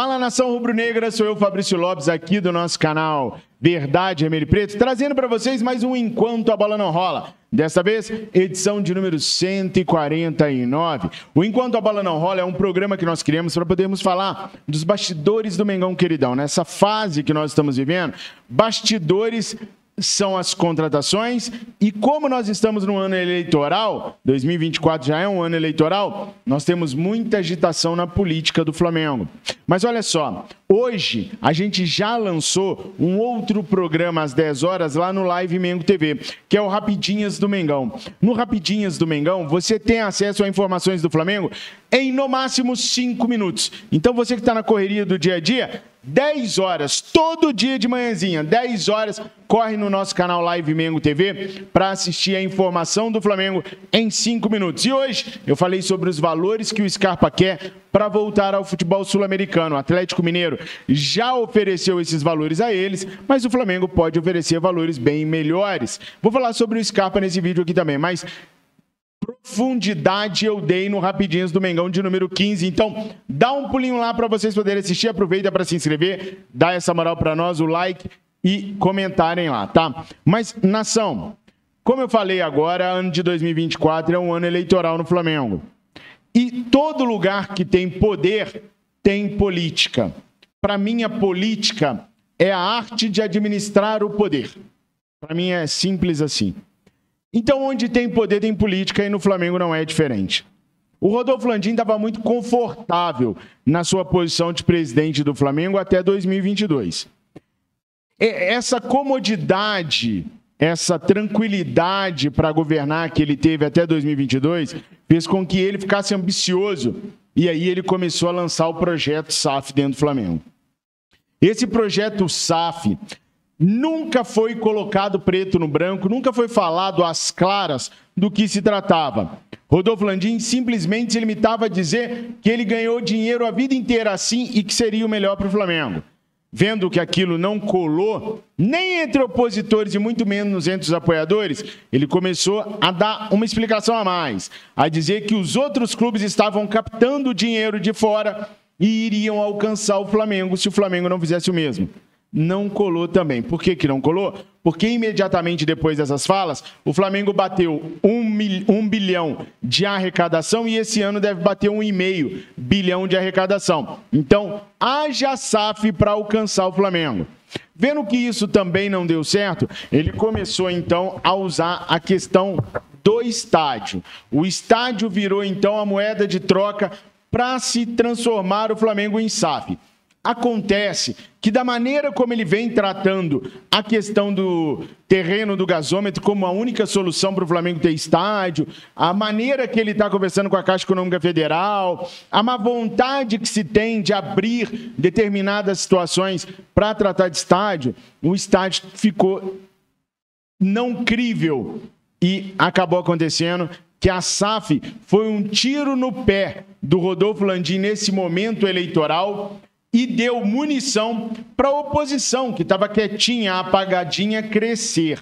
Fala, nação rubro-negra, sou eu, Fabrício Lopes, aqui do nosso canal Verdade, Vermelho Preto, trazendo para vocês mais um Enquanto a Bola Não Rola. Desta vez, edição de número 149. O Enquanto a Bola Não Rola é um programa que nós criamos para podermos falar dos bastidores do Mengão, queridão. Nessa fase que nós estamos vivendo, bastidores são as contratações, e como nós estamos no ano eleitoral, 2024 já é um ano eleitoral, nós temos muita agitação na política do Flamengo. Mas olha só, hoje a gente já lançou um outro programa às 10 horas lá no Live Mengo TV, que é o Rapidinhas do Mengão. No Rapidinhas do Mengão, você tem acesso a informações do Flamengo em no máximo 5 minutos. Então você que está na correria do dia a dia, 10 horas, todo dia de manhãzinha, 10 horas, corre no nosso canal Live Mengo TV para assistir a informação do Flamengo em 5 minutos. E hoje eu falei sobre os valores que o Scarpa quer para voltar ao futebol sul-americano. O Atlético Mineiro já ofereceu esses valores a eles, mas o Flamengo pode oferecer valores bem melhores. Vou falar sobre o Scarpa nesse vídeo aqui também, mas profundidade eu dei no Rapidinhas do Mengão de número 15, então dá um pulinho lá para vocês poderem assistir, aproveita para se inscrever, dá essa moral para nós, o like e comentarem lá, tá? Mas, nação, como eu falei agora, ano de 2024 é um ano eleitoral no Flamengo, e todo lugar que tem poder tem política. Para mim, a política é a arte de administrar o poder. Para mim é simples assim. Então, onde tem poder, tem política, e no Flamengo não é diferente. O Rodolfo Landim estava muito confortável na sua posição de presidente do Flamengo até 2022. Essa comodidade, essa tranquilidade para governar que ele teve até 2022, fez com que ele ficasse ambicioso, e aí ele começou a lançar o projeto SAF dentro do Flamengo. Esse projeto SAF nunca foi colocado preto no branco, nunca foi falado às claras do que se tratava. Rodolfo Landim simplesmente se limitava a dizer que ele ganhou dinheiro a vida inteira assim e que seria o melhor para o Flamengo. Vendo que aquilo não colou, nem entre opositores e muito menos entre os apoiadores, ele começou a dar uma explicação a mais, a dizer que os outros clubes estavam captando dinheiro de fora e iriam alcançar o Flamengo se o Flamengo não fizesse o mesmo. Não colou também. Por que que não colou? Porque imediatamente depois dessas falas, o Flamengo bateu 1 bilhão de arrecadação e esse ano deve bater 1,5 bilhão de arrecadação. Então, haja SAF para alcançar o Flamengo. Vendo que isso também não deu certo, ele começou então a usar a questão do estádio. O estádio virou então a moeda de troca para se transformar o Flamengo em SAF. Acontece que da maneira como ele vem tratando a questão do terreno do gasômetro como a única solução para o Flamengo ter estádio, a maneira que ele está conversando com a Caixa Econômica Federal, a má vontade que se tem de abrir determinadas situações para tratar de estádio, o estádio ficou não crível e acabou acontecendo que a SAF foi um tiro no pé do Rodolfo Landim nesse momento eleitoral e deu munição para a oposição, que estava quietinha, apagadinha, crescer.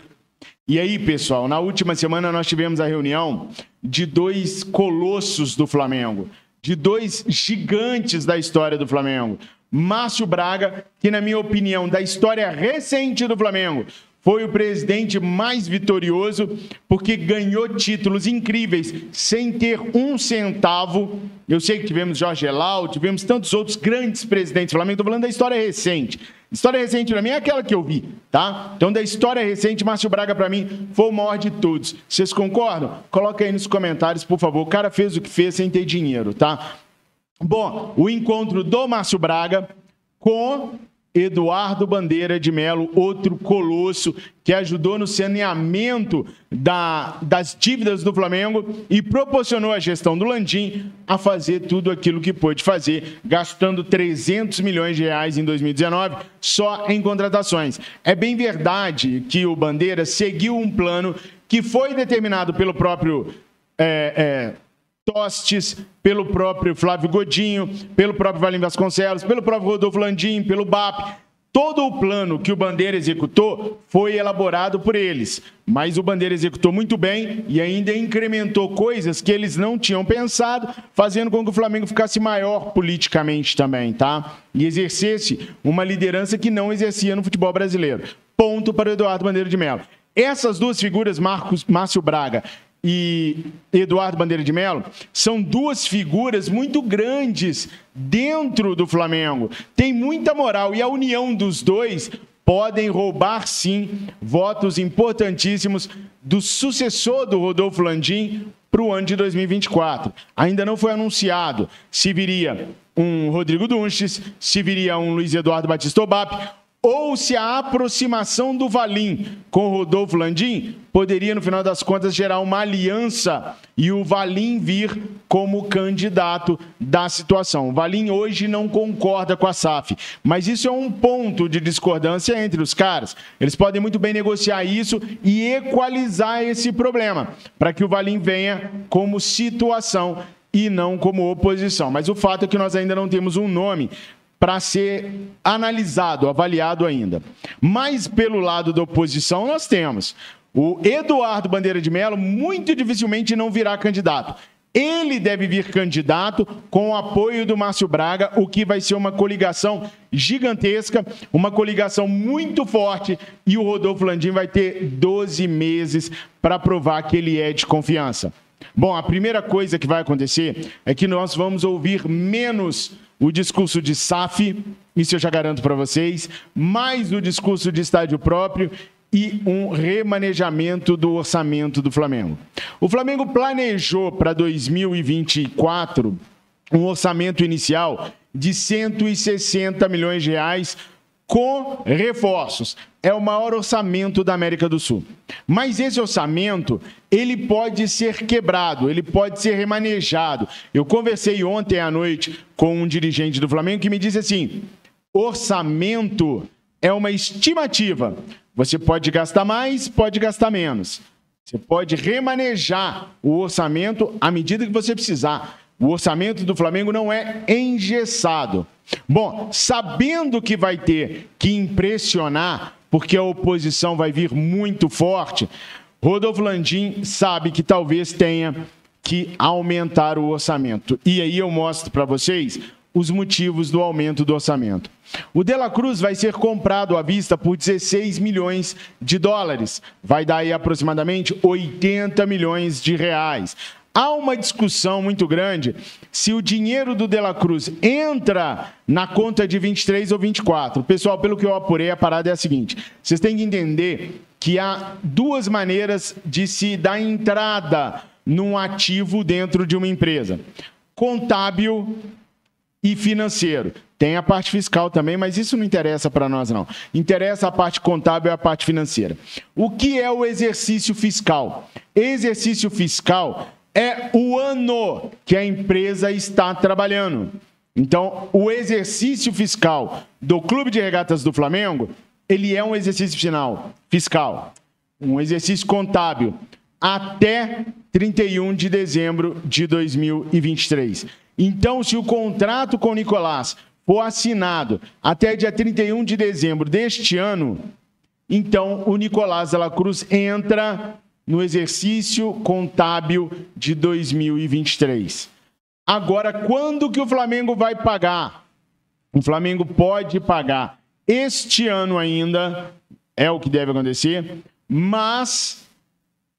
E aí, pessoal, na última semana nós tivemos a reunião de dois colossos do Flamengo, de dois gigantes da história do Flamengo. Márcio Braga, que na minha opinião, da história recente do Flamengo, foi o presidente mais vitorioso, porque ganhou títulos incríveis, sem ter um centavo. Eu sei que tivemos Jorge Elal, tivemos tantos outros grandes presidentes do Flamengo. Estou falando da história recente. História recente para mim é aquela que eu vi, tá? Então, da história recente, Márcio Braga, para mim, foi o maior de todos. Vocês concordam? Coloca aí nos comentários, por favor. O cara fez o que fez sem ter dinheiro, tá? Bom, o encontro do Márcio Braga com Eduardo Bandeira de Mello, outro colosso que ajudou no saneamento das dívidas do Flamengo e proporcionou à gestão do Landim a fazer tudo aquilo que pôde fazer, gastando 300 milhões de reais em 2019 só em contratações. É bem verdade que o Bandeira seguiu um plano que foi determinado pelo próprio Tostes, pelo próprio Flávio Godinho, pelo próprio Valim Vasconcelos, pelo próprio Rodolfo Landim, pelo BAP. Todo o plano que o Bandeira executou foi elaborado por eles, mas o Bandeira executou muito bem e ainda incrementou coisas que eles não tinham pensado, fazendo com que o Flamengo ficasse maior politicamente também, tá? E exercesse uma liderança que não exercia no futebol brasileiro. Ponto para o Eduardo Bandeira de Mello. Essas duas figuras, Márcio Braga e Eduardo Bandeira de Mello, são duas figuras muito grandes dentro do Flamengo. Tem muita moral e a união dos dois podem roubar, sim, votos importantíssimos do sucessor do Rodolfo Landim para o ano de 2024. Ainda não foi anunciado se viria um Rodrigo Dunst, se viria um Luiz Eduardo Batista Obap, ou se a aproximação do Valim com Rodolfo Landim poderia, no final das contas, gerar uma aliança e o Valim vir como candidato da situação. O Valim hoje não concorda com a SAF, mas isso é um ponto de discordância entre os caras. Eles podem muito bem negociar isso e equalizar esse problema, para que o Valim venha como situação e não como oposição. Mas o fato é que nós ainda não temos um nome para ser analisado, avaliado ainda. Mas pelo lado da oposição nós temos o Eduardo Bandeira de Mello, muito dificilmente não virá candidato. Ele deve vir candidato com o apoio do Márcio Braga, o que vai ser uma coligação gigantesca, uma coligação muito forte, e o Rodolfo Landim vai ter 12 meses para provar que ele é de confiança. Bom, a primeira coisa que vai acontecer é que nós vamos ouvir menos o discurso de SAF, isso eu já garanto para vocês, mais o discurso de estádio próprio e um remanejamento do orçamento do Flamengo. O Flamengo planejou para 2024 um orçamento inicial de 160 milhões de reais com reforços. É o maior orçamento da América do Sul. Mas esse orçamento, ele pode ser quebrado, ele pode ser remanejado. Eu conversei ontem à noite com um dirigente do Flamengo que me disse assim: orçamento é uma estimativa. Você pode gastar mais, pode gastar menos. Você pode remanejar o orçamento à medida que você precisar. O orçamento do Flamengo não é engessado. Bom, sabendo que vai ter que impressionar, porque a oposição vai vir muito forte, Rodolfo Landim sabe que talvez tenha que aumentar o orçamento. E aí eu mostro para vocês os motivos do aumento do orçamento. O De La Cruz vai ser comprado à vista por 16 milhões de dólares. Vai dar aí aproximadamente 80 milhões de reais. Há uma discussão muito grande se o dinheiro do De La Cruz entra na conta de 23 ou 24. Pessoal, pelo que eu apurei, a parada é a seguinte: vocês têm que entender que há duas maneiras de se dar entrada num ativo dentro de uma empresa: contábil e financeiro. Tem a parte fiscal também, mas isso não interessa para nós, não. Interessa a parte contábil e a parte financeira. O que é o exercício fiscal? Exercício fiscal é o ano que a empresa está trabalhando. Então, o exercício fiscal do Clube de Regatas do Flamengo, ele é um exercício fiscal, um exercício contábil, até 31 de dezembro de 2023. Então, se o contrato com o Nicolás for assinado até dia 31 de dezembro deste ano, então o Nicolás de la Cruz entra no exercício contábil de 2023. Agora, quando que o Flamengo vai pagar? O Flamengo pode pagar este ano ainda, é o que deve acontecer, mas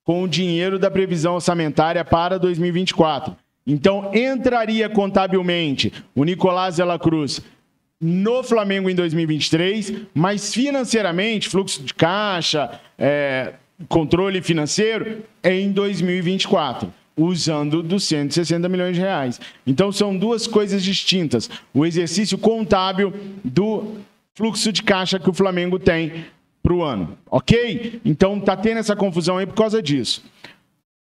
com o dinheiro da previsão orçamentária para 2024. Então, entraria contabilmente o Nicolás de la Cruz no Flamengo em 2023, mas financeiramente, fluxo de caixa, controle financeiro, é em 2024, usando dos 160 milhões de reais. Então são duas coisas distintas: o exercício contábil do fluxo de caixa que o Flamengo tem para o ano, ok? Então tá tendo essa confusão aí por causa disso.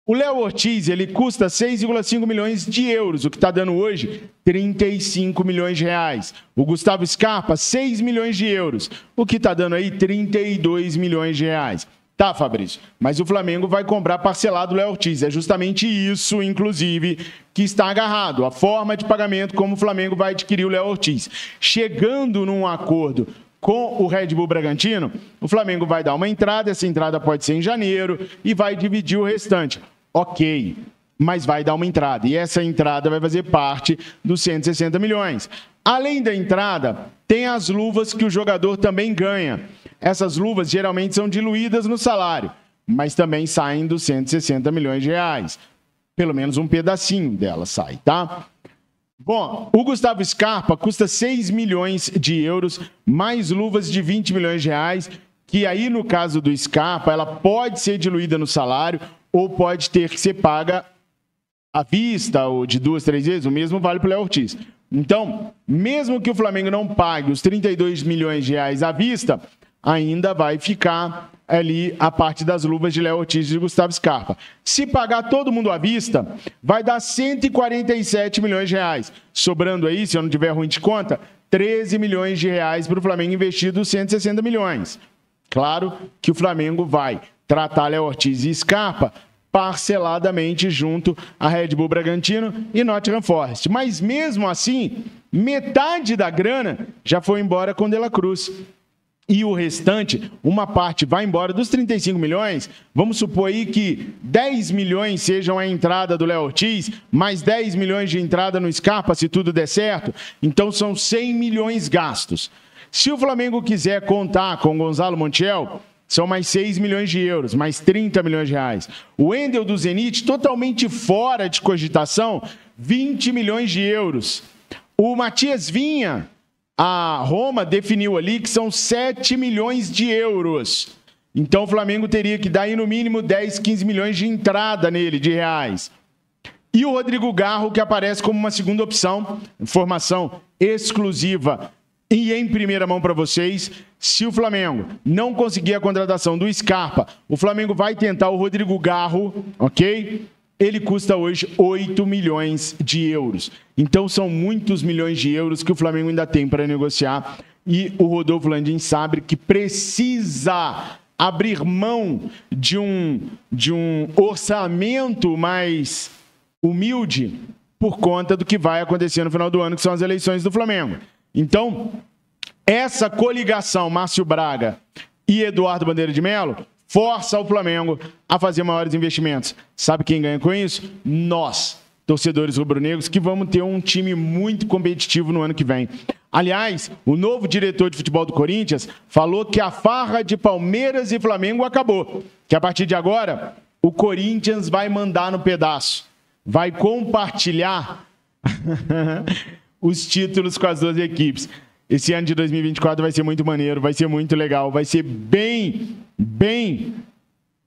O Léo Ortiz, ele custa 6,5 milhões de euros, o que está dando hoje 35 milhões de reais. O Gustavo Scarpa, 6 milhões de euros, o que está dando aí 32 milhões de reais. Tá, Fabrício, mas o Flamengo vai comprar parcelado o Léo Ortiz. É justamente isso, inclusive, que está agarrado, a forma de pagamento como o Flamengo vai adquirir o Léo Ortiz. Chegando num acordo com o Red Bull Bragantino, o Flamengo vai dar uma entrada, essa entrada pode ser em janeiro, e vai dividir o restante. Ok, mas vai dar uma entrada. E essa entrada vai fazer parte dos 160 milhões. Além da entrada, tem as luvas que o jogador também ganha. Essas luvas geralmente são diluídas no salário, mas também saem dos 160 milhões de reais. Pelo menos um pedacinho dela sai, tá? Bom, o Gustavo Scarpa custa 6 milhões de euros, mais luvas de 20 milhões de reais, que aí no caso do Scarpa, ela pode ser diluída no salário ou pode ter que ser paga à vista ou de 2, 3 vezes, o mesmo vale para o Léo Ortiz. Então, mesmo que o Flamengo não pague os 32 milhões de reais à vista, ainda vai ficar ali a parte das luvas de Léo Ortiz e de Gustavo Scarpa. Se pagar todo mundo à vista, vai dar 147 milhões de reais. Sobrando aí, se eu não tiver ruim de conta, 13 milhões de reais para o Flamengo investir dos 160 milhões. Claro que o Flamengo vai tratar Léo Ortiz e Scarpa parceladamente junto a Red Bull Bragantino e Nottingham Forest. Mas mesmo assim, metade da grana já foi embora com De La Cruz. E o restante, uma parte vai embora dos 35 milhões, vamos supor aí que 10 milhões sejam a entrada do Léo Ortiz, mais 10 milhões de entrada no Scarpa, se tudo der certo, então são 100 milhões gastos. Se o Flamengo quiser contar com o Gonzalo Montiel, são mais 6 milhões de euros, mais 30 milhões de reais. O Wendel do Zenit, totalmente fora de cogitação, 20 milhões de euros. O Matias Vinha... A Roma definiu ali que são 7 milhões de euros. Então o Flamengo teria que dar aí no mínimo 10, 15 milhões de entrada nele, de reais. E o Rodrigo Garro, que aparece como uma segunda opção, informação exclusiva e em primeira mão para vocês. Se o Flamengo não conseguir a contratação do Scarpa, o Flamengo vai tentar o Rodrigo Garro, ok? Ele custa hoje 8 milhões de euros. Então são muitos milhões de euros que o Flamengo ainda tem para negociar. E o Rodolfo Landim sabe que precisa abrir mão de um orçamento mais humilde por conta do que vai acontecer no final do ano, que são as eleições do Flamengo. Então, essa coligação Márcio Braga e Eduardo Bandeira de Mello força o Flamengo a fazer maiores investimentos. Sabe quem ganha com isso? Nós, torcedores rubro-negros, que vamos ter um time muito competitivo no ano que vem. Aliás, o novo diretor de futebol do Corinthians falou que a farra de Palmeiras e Flamengo acabou. Que a partir de agora, o Corinthians vai mandar no pedaço. Vai compartilhar os títulos com as duas equipes. Esse ano de 2024 vai ser muito maneiro, vai ser muito legal, vai ser bem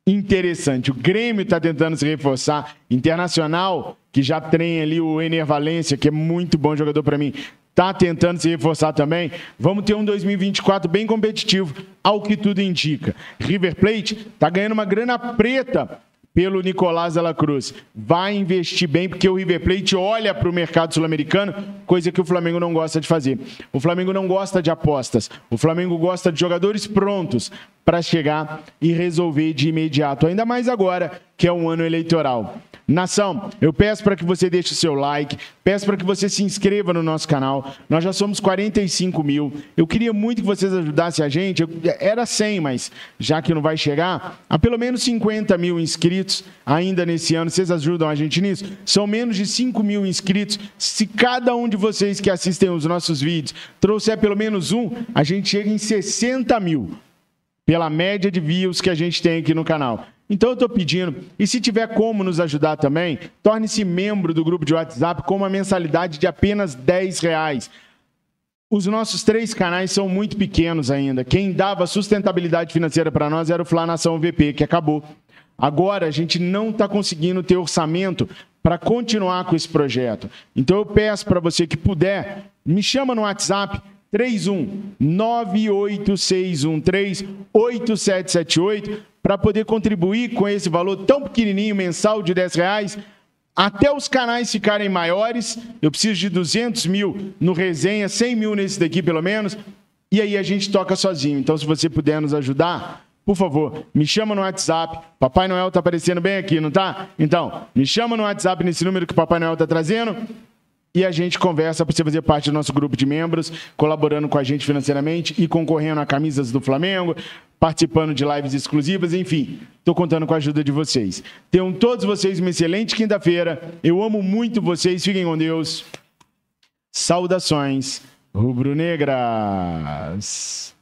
interessante. O Grêmio está tentando se reforçar. Internacional, que já tem ali o Ener Valencia, que é muito bom jogador para mim, está tentando se reforçar também. Vamos ter um 2024 bem competitivo, ao que tudo indica. River Plate está ganhando uma grana preta pelo Nicolás de la Cruz. Vai investir bem, porque o River Plate olha para o mercado sul-americano, coisa que o Flamengo não gosta de fazer. O Flamengo não gosta de apostas. O Flamengo gosta de jogadores prontos para chegar e resolver de imediato, ainda mais agora, que é um ano eleitoral. Nação, eu peço para que você deixe o seu like, peço para que você se inscreva no nosso canal. Nós já somos 45 mil. Eu queria muito que vocês ajudassem a gente. Era 100, mas já que não vai chegar, há pelo menos 50 mil inscritos ainda nesse ano. Vocês ajudam a gente nisso? São menos de 5 mil inscritos. Se cada um de vocês que assistem os nossos vídeos trouxer pelo menos um, a gente chega em 60 mil. Pela média de views que a gente tem aqui no canal. Então eu estou pedindo, e se tiver como nos ajudar também, torne-se membro do grupo de WhatsApp com uma mensalidade de apenas R$10. Os nossos 3 canais são muito pequenos ainda. Quem dava sustentabilidade financeira para nós era o Flanação VVP, que acabou. Agora a gente não está conseguindo ter orçamento para continuar com esse projeto. Então eu peço para você que puder, me chama no WhatsApp, 31 98613 8778, para poder contribuir com esse valor tão pequenininho mensal de R$10, até os canais ficarem maiores. Eu preciso de 200 mil no Resenha, 100 mil nesse daqui pelo menos, e aí a gente toca sozinho. Então se você puder nos ajudar, por favor, me chama no WhatsApp. Papai Noel tá aparecendo bem aqui, não tá? Então, me chama no WhatsApp nesse número que o Papai Noel tá trazendo. E a gente conversa para você fazer parte do nosso grupo de membros, colaborando com a gente financeiramente e concorrendo a camisas do Flamengo, participando de lives exclusivas, enfim. Estou contando com a ajuda de vocês. Tenham todos vocês uma excelente quinta-feira. Eu amo muito vocês. Fiquem com Deus. Saudações rubro-negras.